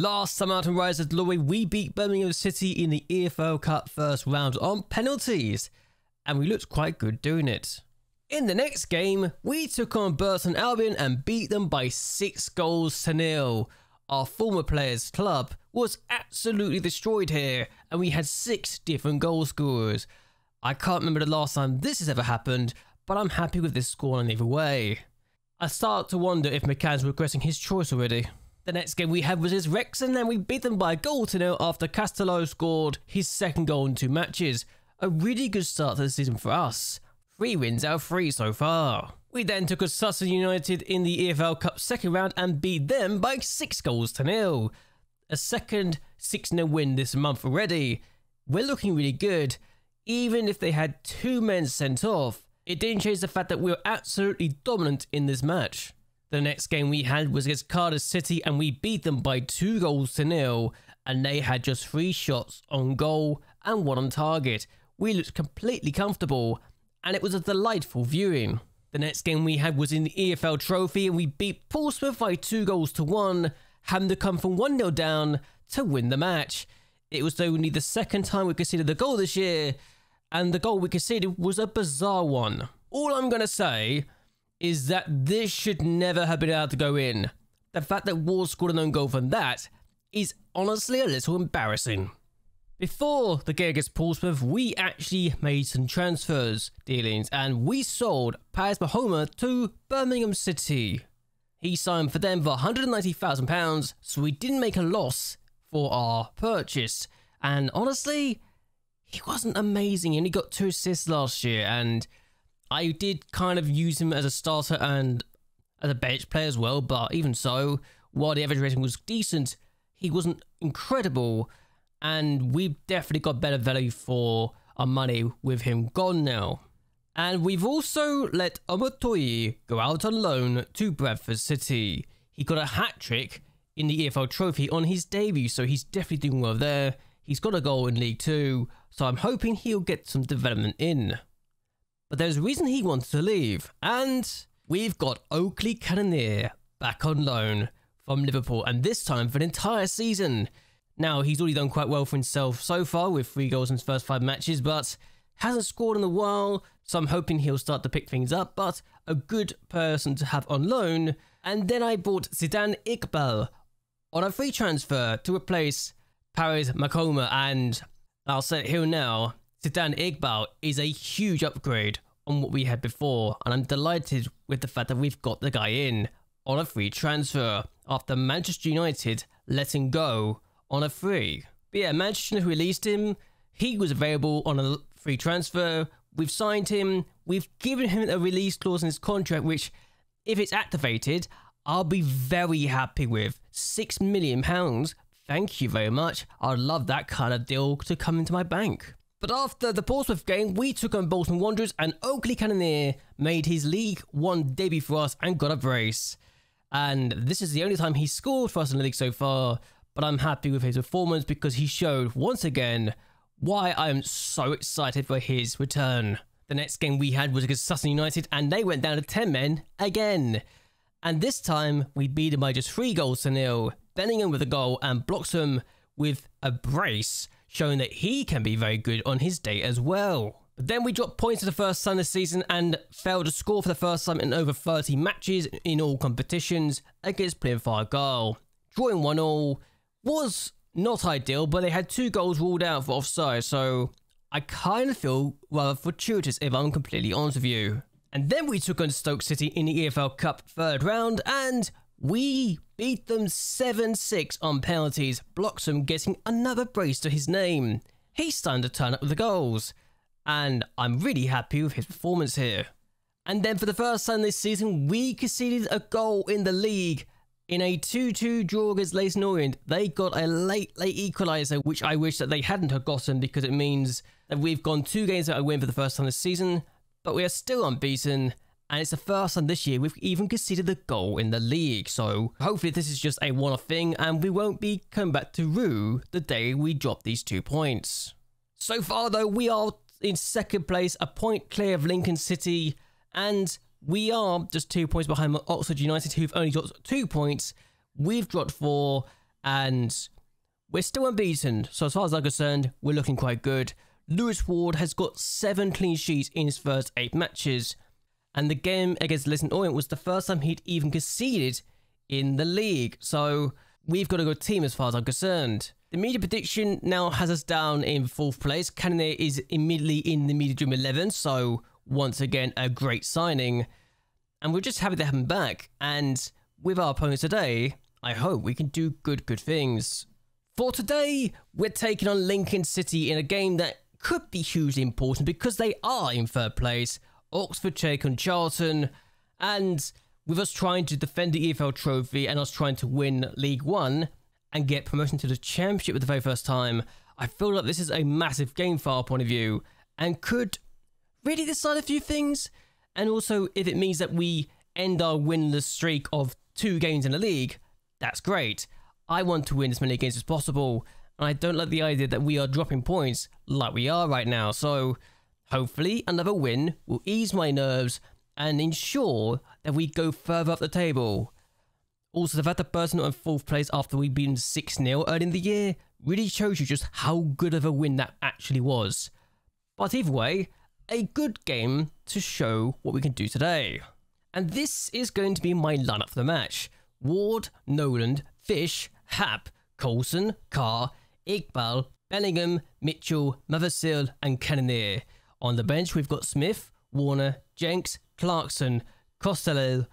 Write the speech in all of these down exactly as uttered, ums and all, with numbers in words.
Last time out on Rise To Glory, we beat Birmingham City in the E F L Cup first round on penalties, and we looked quite good doing it. In the next game, we took on Burton Albion and beat them by six goals to nil. Our former players' club was absolutely destroyed here, and we had six different goal scorers. I can't remember the last time this has ever happened, but I'm happy with this scoreline either way. I start to wonder if McCann's regretting his choice already. The next game we had was his Wrexham, and we beat them by a goal to nil after Castello scored his second goal in two matches. A really good start to the season for us. Three wins out of three so far. We then took on Sutton United in the E F L Cup second round and beat them by six goals to nil. A second six nil win this month already. We're looking really good, even if they had two men sent off. It didn't change the fact that we were absolutely dominant in this match. The next game we had was against Cardiff City, and we beat them by two goals to nil, and they had just three shots on goal and one on target. We looked completely comfortable, and it was a delightful viewing. The next game we had was in the E F L Trophy, and we beat Portsmouth by two goals to one, having to come from one nil down to win the match. It was only the second time we conceded the goal this year, and the goal we conceded was a bizarre one. All I'm going to say is that this should never have been allowed to go in. The fact that Ward scored an own goal from that is honestly a little embarrassing. Before the game against Portsmouth, we actually made some transfers dealings, and we sold Piers Makoma to Birmingham City. He signed for them for one hundred ninety thousand pounds, so we didn't make a loss for our purchase. And honestly, he wasn't amazing. He only got two assists last year, and I did kind of use him as a starter and as a bench player as well, but even so, while the average rating was decent, he wasn't incredible, and we've definitely got better value for our money with him gone now. And we've also let Amotoyi go out on loan to Bradford City. He got a hat-trick in the E F L Trophy on his debut, so he's definitely doing well there. He's got a goal in League two, so I'm hoping he'll get some development in. But there's a reason he wants to leave, and we've got Oakley Cannonier back on loan from Liverpool, and this time for an entire season. Now, he's already done quite well for himself so far with three goals in his first five matches, but hasn't scored in a while, so I'm hoping he'll start to pick things up, but a good person to have on loan. And then I bought Zidane Iqbal on a free transfer to replace Piers Makoma, and I'll say it here now, Zidane Iqbal is a huge upgrade on what we had before, and I'm delighted with the fact that we've got the guy in on a free transfer after Manchester United letting go on a free. But yeah, Manchester United released him, he was available on a free transfer, we've signed him, we've given him a release clause in his contract, which, if it's activated, I'll be very happy with. six million pounds, thank you very much, I'd love that kind of deal to come into my bank. But after the Portsmouth game, we took on Bolton Wanderers, and Oakley Cannonier made his League one debut for us and got a brace. And this is the only time he scored for us in the league so far, but I'm happy with his performance because he showed, once again, why I am so excited for his return. The next game we had was against Sutton United, and they went down to ten men again. And this time, we beat them by just three goals to nil. Bellingham with a goal and Bloxham with a brace, showing that he can be very good on his day as well. But then we dropped points for the first time this season and failed to score for the first time in over thirty matches in all competitions against Plymouth Argyle. Drawing one all was not ideal, but they had two goals ruled out for offside, so I kind of feel rather fortuitous if I'm completely honest with you. And then we took on Stoke City in the E F L Cup third round, and we beat them seven six on penalties, Bloxham getting another brace to his name. He's starting to turn up with the goals, and I'm really happy with his performance here. And then for the first time this season, we conceded a goal in the league in a two two draw against Leyton Orient. They got a late, late equaliser, which I wish that they hadn't have gotten because it means that we've gone two games without a win for the first time this season, but we are still unbeaten. And it's the first time this year we've even conceded the goal in the league. So hopefully this is just a one-off thing and we won't be coming back to rue the day we drop these two points. So far though, we are in second place, a point clear of Lincoln City. And we are just two points behind Oxford United, who've only dropped two points. We've dropped four and we're still unbeaten. So as far as I'm concerned, we're looking quite good. Lewis Ward has got seven clean sheets in his first eight matches, and the game against Leyton Orient was the first time he'd even conceded in the league. So we've got a good team as far as I'm concerned. The media prediction now has us down in fourth place. Cannonier is immediately in the media dream eleven, so once again a great signing, and we're just happy to have him back. And with our opponents today, I hope we can do good, good things. For today, we're taking on Lincoln City in a game that could be hugely important because they are in third place. Oxford take on Charlton, and with us trying to defend the E F L Trophy and us trying to win League One and get promotion to the Championship for the very first time, I feel like this is a massive game from our point of view and could really decide a few things. And also, if it means that we end our winless streak of two games in the league, that's great. I want to win as many games as possible, and I don't like the idea that we are dropping points like we are right now. So hopefully another win will ease my nerves and ensure that we go further up the table. Also, the fact that Burton in fourth place after we beat them six nil early in the year really shows you just how good of a win that actually was. But either way, a good game to show what we can do today. And this is going to be my lineup for the match. Ward, Noland, Fish, Happ, Coulson, Carr, Iqbal, Bellingham, Mitchell, Mavasil and Cannonier. On the bench, we've got Smith, Warner, Jenks, Clarkson, Costello,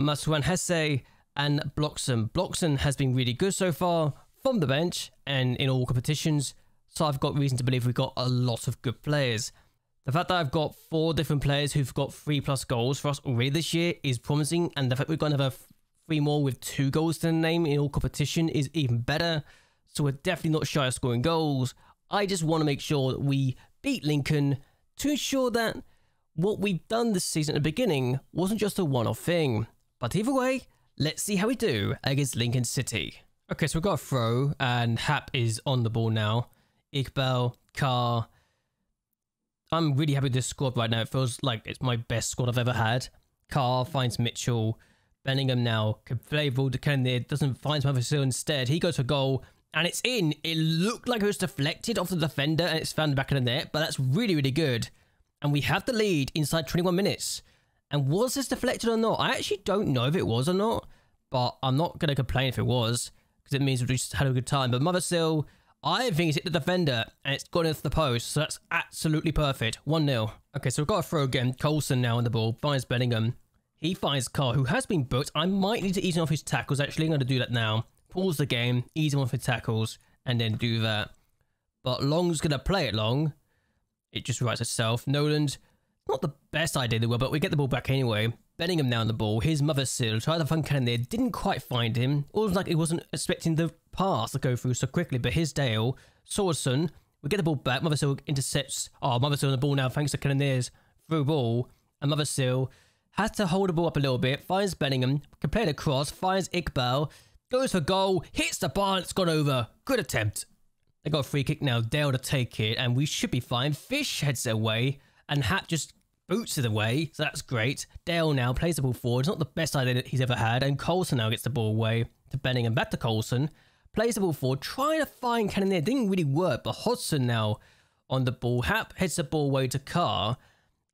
Maswan Hesse and Bloxham. Bloxham has been really good so far from the bench and in all competitions, so I've got reason to believe we've got a lot of good players. The fact that I've got four different players who've got three plus goals for us already this year is promising, and the fact we've got another three more with two goals to the name in all competition is even better. So we're definitely not shy of scoring goals. I just want to make sure that we beat Lincoln to ensure that what we've done this season at the beginning wasn't just a one-off thing. But either way, let's see how we do against Lincoln City. Okay, so we've got a throw, and Hap is on the ball now. Iqbal, Carr. I'm really happy with this squad right now. It feels like it's my best squad I've ever had. Carr finds Mitchell. Bellingham now can play ball to Cannonier, doesn't find Mavasil instead. He goes for goal, and it's in. It looked like it was deflected off the defender, and it's found back in the net, but that's really, really good. And we have the lead inside twenty-one minutes. And was this deflected or not? I actually don't know if it was or not, but I'm not going to complain if it was, because it means we just had a good time. But Mavasil, I think it's hit the defender, and it's gone into the post, so that's absolutely perfect. one nil. Okay, so we've got a throw again. Coulson now on the ball, finds Bellingham. He finds Carr, who has been booked. I might need to ease him off his tackles, actually. I'm going to do that now. Pause the game, ease him off his tackles, and then do that. But Long's going to play it long. It just writes itself. Noland, not the best idea they were, but we get the ball back anyway. Bellingham now on the ball. Here's Mavasil. Tried to find Cannonier. Didn't quite find him. Almost like he wasn't expecting the pass to go through so quickly, but here's Dale. Sorensen. We get the ball back. Mavasil intercepts. Oh, Mavasil on the ball now, thanks to Cannonier's through ball. And Mavasil has to hold the ball up a little bit, finds Bellingham, can play the cross, finds Iqbal, goes for goal, hits the bar, and it's gone over. Good attempt. They got a free kick now, Dale to take it, and we should be fine. Fish heads it away, and Hap just boots it away, so that's great. Dale now plays the ball forward, it's not the best idea that he's ever had, and Coulson now gets the ball away to Bellingham, back to Coulson, plays the ball forward, trying to find Cannonier, didn't really work, but Hodgson now on the ball. Hap heads the ball away to Carr,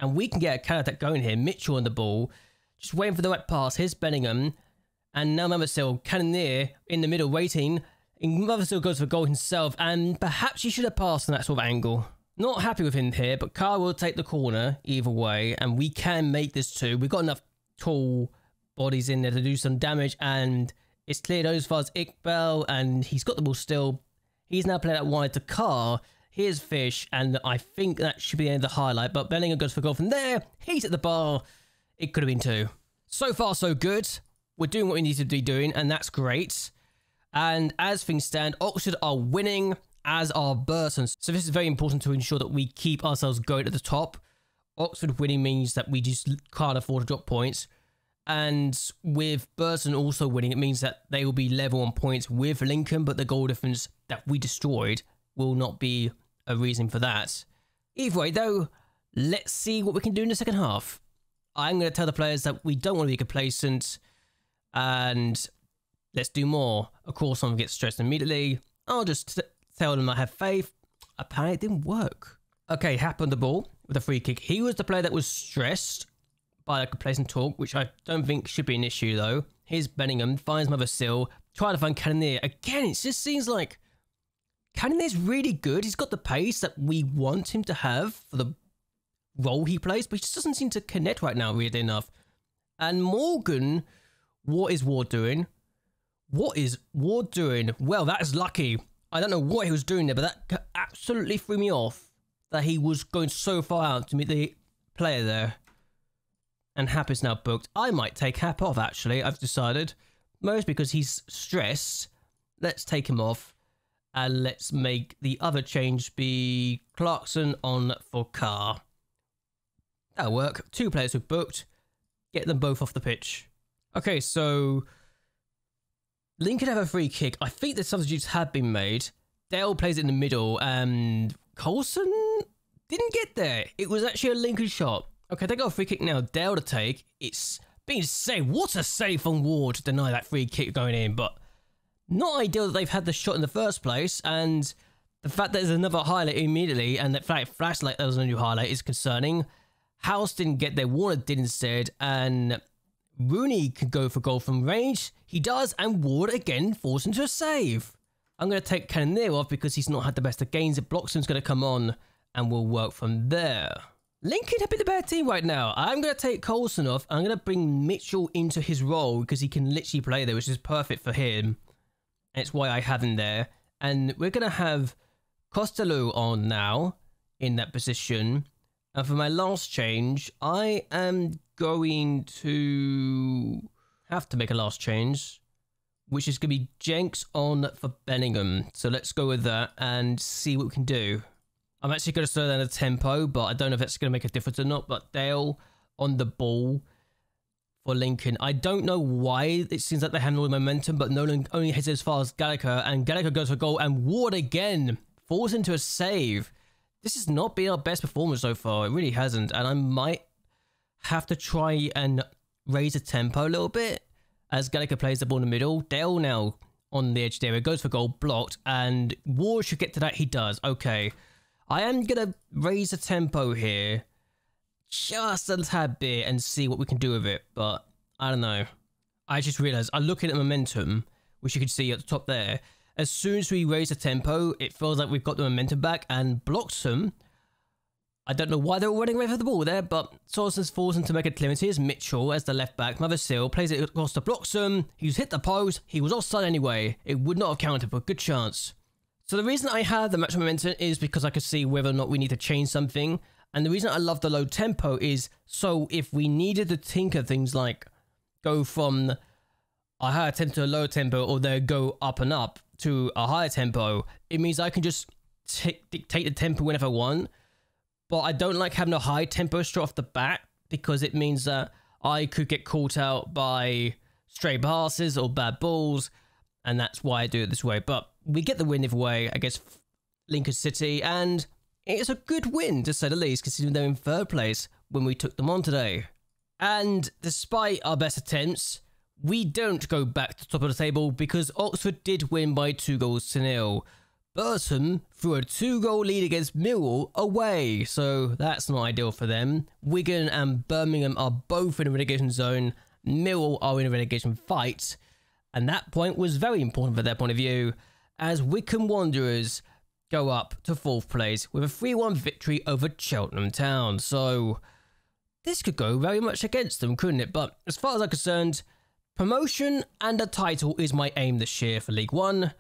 and we can get a counter-attack going here. Mitchell on the ball. Just waiting for the right pass. Here's Bellingham. And now Mavasil. Cannonier in the middle waiting. And Mavasil goes for goal himself. And perhaps he should have passed on that sort of angle. Not happy with him here. But Carr will take the corner either way. And we can make this too. We've got enough tall bodies in there to do some damage. And it's cleared as far as Iqbal. And he's got the ball still. He's now played out wide to Carr. Here's Fish, and I think that should be the end of the highlight, but Bellingham goes for goal from there. He's at the bar. It could have been two. So far, so good. We're doing what we need to be doing, and that's great. And as things stand, Oxford are winning, as are Burton. So this is very important to ensure that we keep ourselves going at the top. Oxford winning means that we just can't afford to drop points. And with Burton also winning, it means that they will be level on points with Lincoln, but the goal difference that we destroyed will not be a reason for that. Either way, though, let's see what we can do in the second half. I'm going to tell the players that we don't want to be complacent and Let's do more. Of course, someone gets stressed immediately. I'll just tell them I have faith. Apparently, it didn't work. Okay, Happ on the ball with a free kick. He was the player that was stressed by the complacent talk, which I don't think should be an issue, though. Here's Bellingham, finds Mother Sill, trying to find Cannonier. Again, it just seems like Cannonier's really good. He's got the pace that we want him to have for the role he plays, but he just doesn't seem to connect right now, weirdly enough. And Morgan, what is Ward doing? What is Ward doing? Well, that is lucky. I don't know what he was doing there, but that absolutely threw me off that he was going so far out to meet the player there. And Happ is now booked. I might take Happ off, actually, I've decided. Most because he's stressed. Let's take him off. And let's make the other change be Clarkson on for Carr. That'll work. Two players who booked. Get them both off the pitch. Okay, so Lincoln have a free kick. I think the substitutes have been made. Dale plays it in the middle, and Coulson didn't get there. It was actually a Lincoln shot. Okay, they got a free kick now. Dale to take. It's being saved. What a save from Ward to deny that free kick going in, but not ideal that they've had the shot in the first place, and the fact that there's another highlight immediately, and that flashlight there was a new highlight is concerning. House didn't get there, Warner did instead, and Rooney could go for goal from range. He does, and Ward again falls into a save. I'm going to take Cannonier off because he's not had the best of gains. Bloxham's going to come on, and we'll work from there. Lincoln have been the bad team right now. I'm going to take Coulson off. I'm going to bring Mitchell into his role because he can literally play there, which is perfect for him. And it's why I have him there. And we're going to have Costello on now in that position. And for my last change, I am going to have to make a last change, which is going to be Jenks on for Bellingham. So let's go with that and see what we can do. I'm actually going to slow down the tempo, but I don't know if that's going to make a difference or not. But Dale on the ball for Lincoln. I don't know why it seems like they have no momentum, but Nolan only hits as far as Gallagher, and Gallagher goes for goal, and Ward again falls into a save. This has not been our best performance so far. It really hasn't. And I might have to try and raise the tempo a little bit as Gallagher plays the ball in the middle. Dale now on the edge there. It goes for goal, blocked. And Ward should get to that. He does. Okay. I am going to raise the tempo here just a tad bit and see what we can do with it. But I don't know. I just realized I'm looking at momentum, which you can see at the top there. As soon as we raise the tempo, it feels like we've got the momentum back, and Bloxham, I don't know why they were running away from the ball there, but Sorensen falls into make a clearance. Here's Mitchell as the left back. Mother Seal plays it across to Bloxham. He's hit the post. He was offside anyway. It would not have counted, but good chance. So the reason I have the match momentum is because I could see whether or not we need to change something. And the reason I love the low tempo is so if we needed to tinker things like go from a higher tempo to a lower tempo, or they go up and up to a higher tempo, it means I can just dictate the tempo whenever I want. But I don't like having a high tempo straight off the bat because it means that I could get caught out by stray passes or bad balls, and that's why I do it this way. But we get the win either way against Lincoln City, and it's a good win to say the least considering they're in third place when we took them on today. And despite our best attempts, we don't go back to the top of the table because Oxford did win by two goals to nil. Burton threw a two-goal lead against Millwall away, so that's not ideal for them. Wigan and Birmingham are both in a relegation zone. Millwall are in a relegation fight, and that point was very important from their point of view as Wycombe Wanderers go up to fourth place with a three one victory over Cheltenham Town. So this could go very much against them, couldn't it? But as far as I'm concerned, promotion and a title is my aim this year for League One,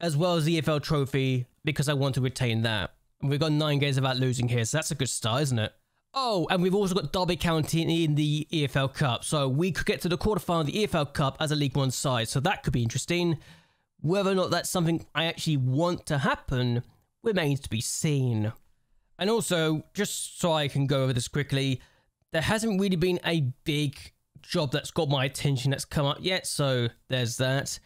as well as the E F L Trophy, because I want to retain that. And we've got nine games without losing here, so that's a good start, isn't it? Oh, and we've also got Derby County in the E F L Cup, so we could get to the quarterfinal of the E F L Cup as a League One side, so that could be interesting. Whether or not that's something I actually want to happen remains to be seen. And also, just so I can go over this quickly, there hasn't really been a big job that's got my attention that's come up yet, so there's that.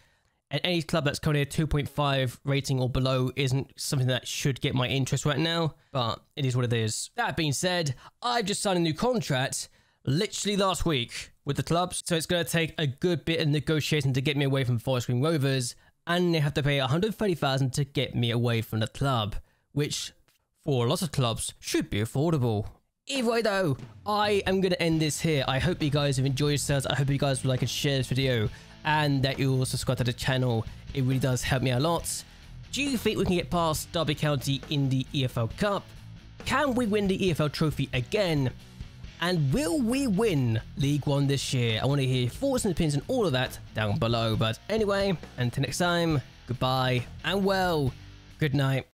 And any club that's currently a two point five rating or below isn't something that should get my interest right now, but it is what it is. That being said, I've just signed a new contract literally last week with the clubs. So it's going to take a good bit of negotiating to get me away from Forest Green Rovers, and they have to pay one hundred thirty thousand pounds to get me away from the club, which for lots of clubs should be affordable. Either way though, I am going to end this here. I hope you guys have enjoyed yourselves. I hope you guys would like and share this video, and that you will subscribe to the channel. It really does help me a lot. Do you think we can get past Derby County in the E F L Cup? Can we win the E F L Trophy again? And will we win League One this year? I want to hear your thoughts and opinions and all of that down below. But anyway, until next time, goodbye and well, good night.